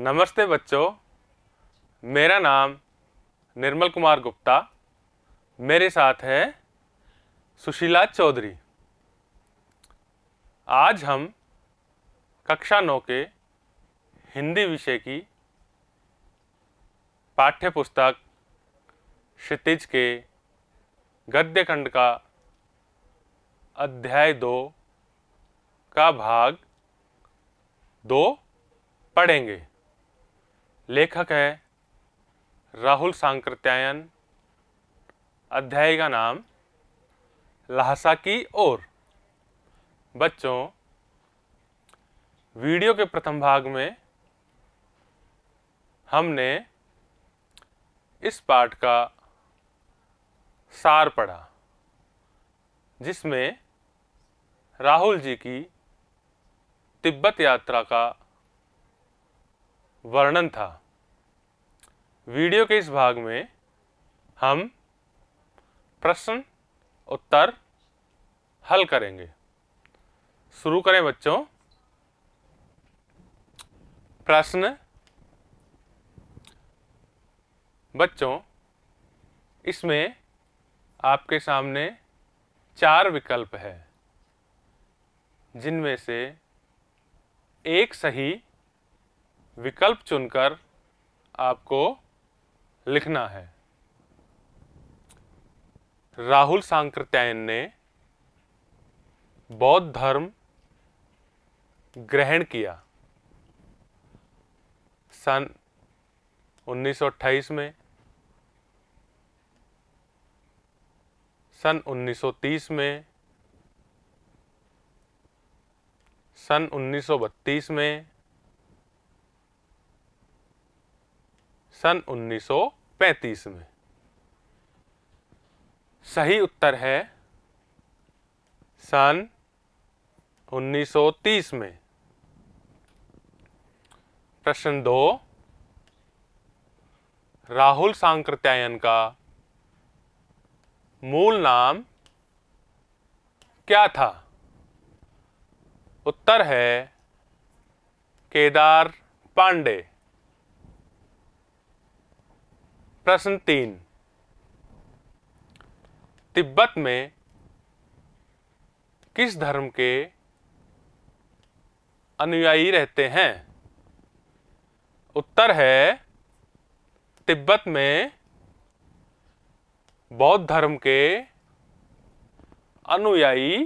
नमस्ते बच्चों, मेरा नाम निर्मल कुमार गुप्ता, मेरे साथ है सुशीला चौधरी। आज हम कक्षा 9 के हिंदी विषय की पाठ्यपुस्तक क्षितिज के गद्य खंड का अध्याय 2 का भाग 2 पढ़ेंगे। लेखक है राहुल सांकृत्यायन, अध्याय का नाम ल्हासा की ओर। बच्चों, वीडियो के प्रथम भाग में हमने इस पाठ का सार पढ़ा, जिसमें राहुल जी की तिब्बत यात्रा का वर्णन था। वीडियो के इस भाग में हम प्रश्न उत्तर हल करेंगे। शुरू करें बच्चों। प्रश्न। बच्चों, इसमें आपके सामने 4 विकल्प है, जिनमें से एक सही विकल्प चुनकर आपको लिखना है। राहुल सांकृत्यायन ने बौद्ध धर्म ग्रहण किया सन 1928 में, सन 1930 में, सन 1932 में, सन 1935 में। सही उत्तर है सन 1930 में। प्रश्न 2। राहुल सांकृत्यायन का मूल नाम क्या था? उत्तर है केदार पांडे। प्रश्न 3। तिब्बत में किस धर्म के अनुयायी रहते हैं? उत्तर है तिब्बत में बौद्ध धर्म के अनुयायी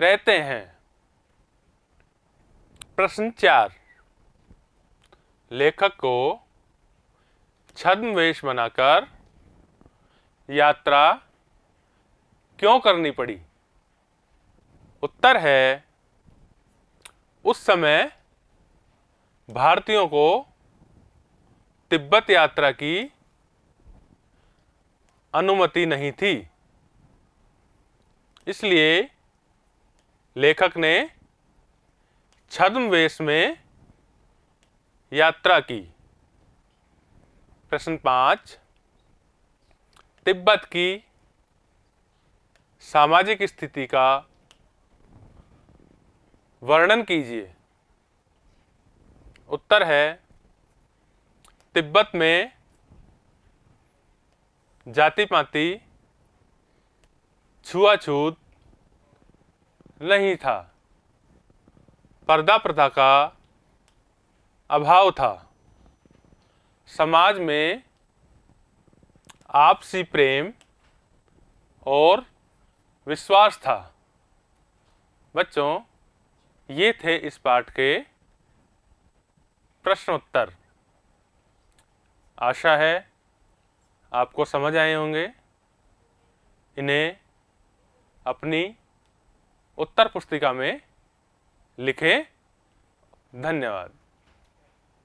रहते हैं। प्रश्न 4। लेखक को छद्मवेश बनाकर यात्रा क्यों करनी पड़ी? उत्तर है उस समय भारतीयों को तिब्बत यात्रा की अनुमति नहीं थी, इसलिए लेखक ने छद्मवेश में यात्रा की। प्रश्न 5। तिब्बत की सामाजिक स्थिति का वर्णन कीजिए। उत्तर है तिब्बत में जाति पाति छुआछूत नहीं था, पर्दा प्रथा का अभाव था, समाज में आपसी प्रेम और विश्वास था। बच्चों, ये थे इस पाठ के प्रश्नोत्तर। आशा है आपको समझ आए होंगे। इन्हें अपनी उत्तर पुस्तिका में लिखें। धन्यवाद।